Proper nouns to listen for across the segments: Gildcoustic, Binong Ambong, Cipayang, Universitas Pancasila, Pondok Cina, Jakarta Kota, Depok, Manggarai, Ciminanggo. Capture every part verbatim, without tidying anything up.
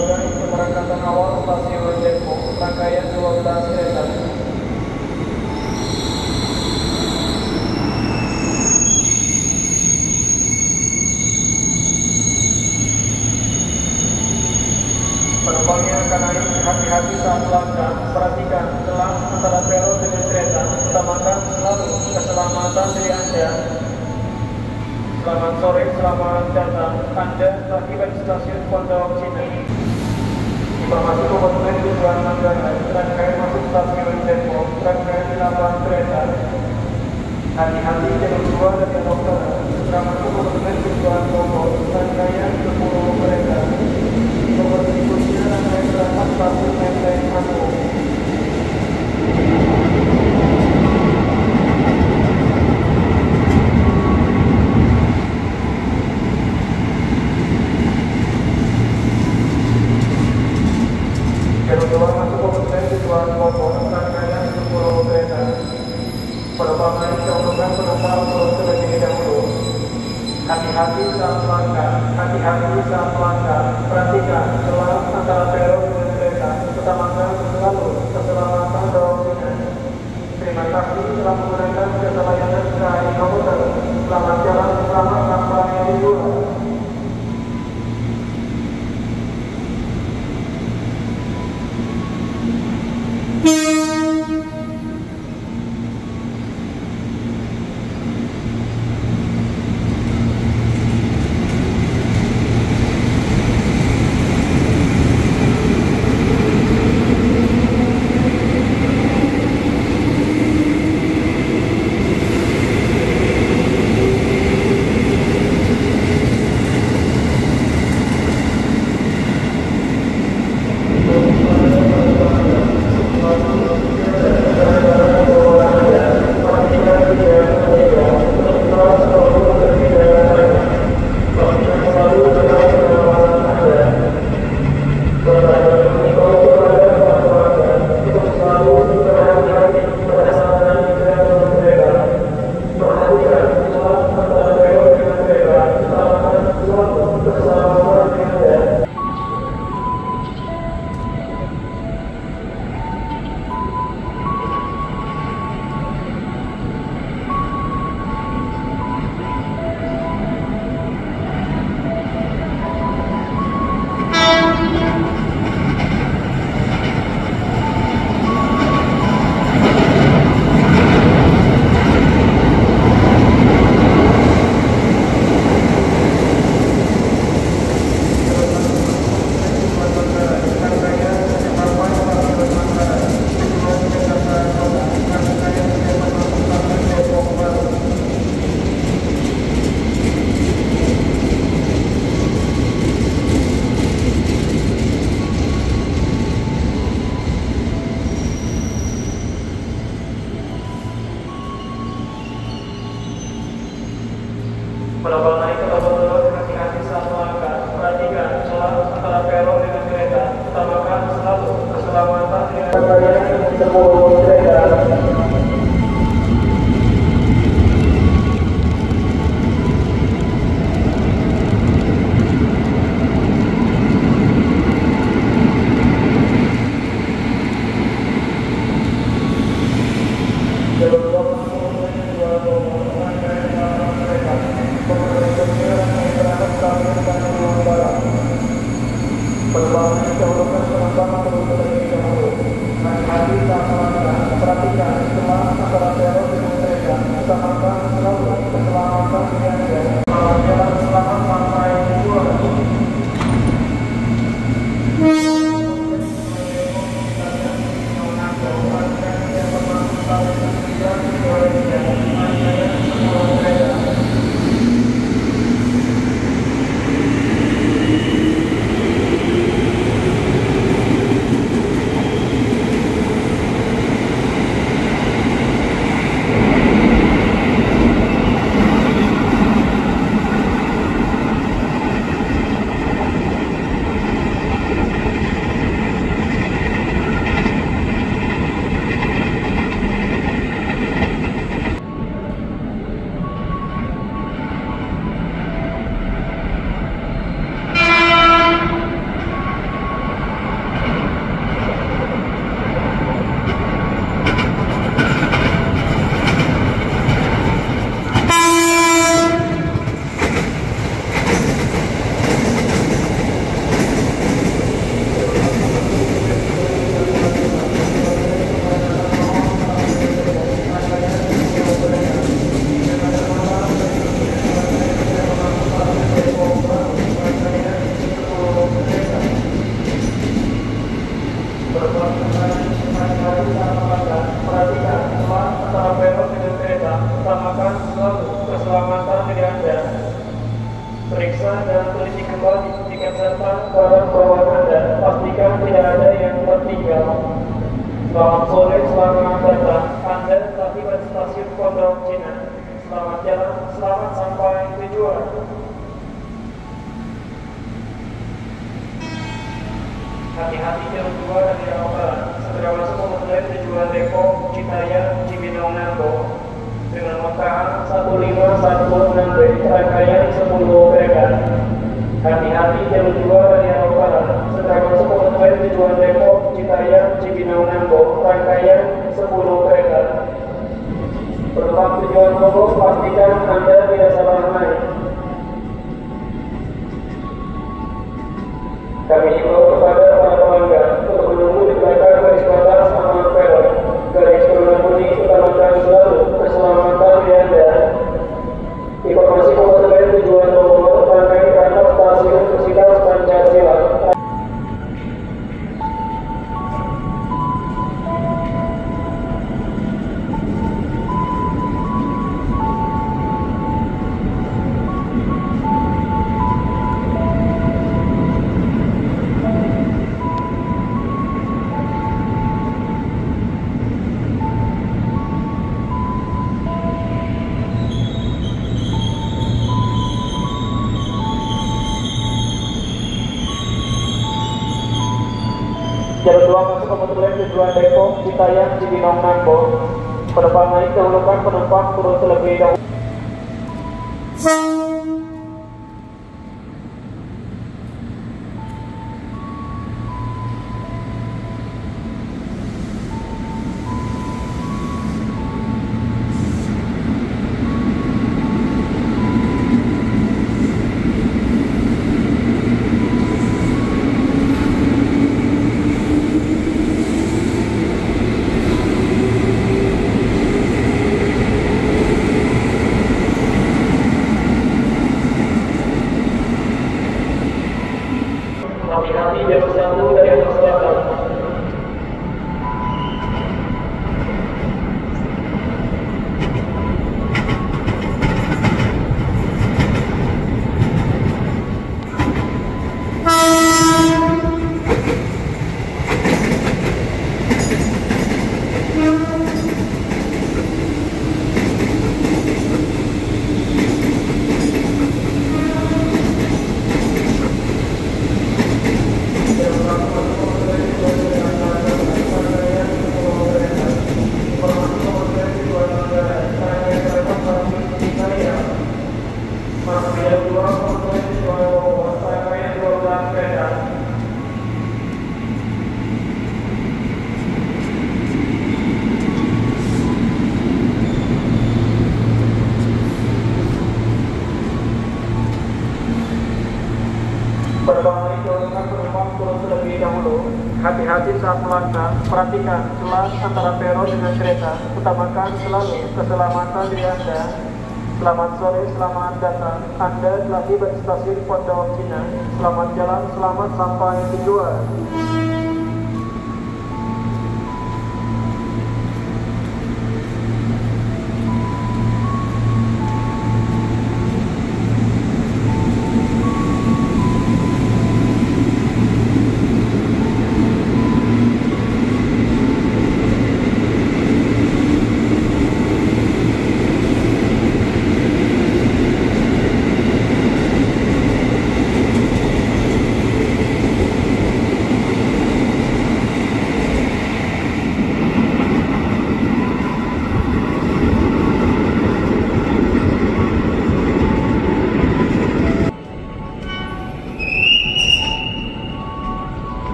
dari keberangkatan awal stasiun Depok, rangkaian dua belas kereta. Penumpang yang akan naik, hati-hati saat melangkah. Perhatikan celah antara peron dengan kereta. Utamakan selalu keselamatan diri Anda. Selamat sore, selamat datang. Anda telah tiba di stasiun Pondok Cina. Informasi komuter di jalan Manggarai, rangkaian masuk stasiun Depok, rangkaian delapan kereta. Hati-hati jalur dua dan jalur tiga. Informasi komuter di jalan Bogor, rangkaian sepuluh kereta. Nomor berikutnya rangkaian delapan stasiun Ciminanggo. Hati-hati saat melangkah, hati-hati saat melangkah. Perhatikan celah antara peron dan kereta, utamakan selalu keselamatan dalamnya. Terima kasih telah menggunakan jasa layanan K A I Komuter. Selamat jalan, selamat sampai di tujuan. Penumpang naik ke bawah turun, hati-hati saat melangkah. Perhatikan celah antara peron dengan kereta. Utamakan selalu keselamatan dengan rangkaian sepuluh kereta. Penumpang yang dahulukan penumpang atau penumpang yang dahulu. Hati-hati tak melangkah. Periksa dan teliti kembali jika serta barang bawaan Anda, pastikan tidak ada yang tertinggal. Selamat sore, selamat datang. Anda telah tiba di stasiun Pondok Cina. Selamat jalan, selamat sampai tujuan. Hati-hati jalan dua dari arah barat. Segera masuk ke tujuan Depok, Cipayang, Ciminanggo. Dengan rokaan satu lima satu enam B, rangkaian sepuluh kereta. Hati-hati jalur dua dari arah barat. Sedang masuk konvoy tujuan Depok, Cipayang, Ciminanggo, rangkaian sepuluh kereta. Penumpang tujuan Bogor, pastikan Anda tidak salah naik. Kami himbau kepada para pelanggan untuk menunggu di belakang garis batas sama peron. Garis peron kuning utamakan selalu keselamatan di Anda. Informasi konvoy tujuan Bogor, rangkaian kantor stasiun Universitas Pancasila. Kemudian tujuan Depok, Cipayang, Binong Ambong. Penumpang naik dahulukan penumpang turun terlebih dahulu. Hati-hati saat melangkah, perhatikan celah antara peron dengan kereta, utamakan selalu keselamatan diri Anda. Selamat sore, selamat datang. Anda telah tiba di stasiun Pondok Cina. Selamat jalan, selamat sampai tujuan.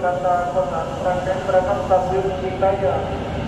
Jakarta Kota, berangkat stasiun Cipayang.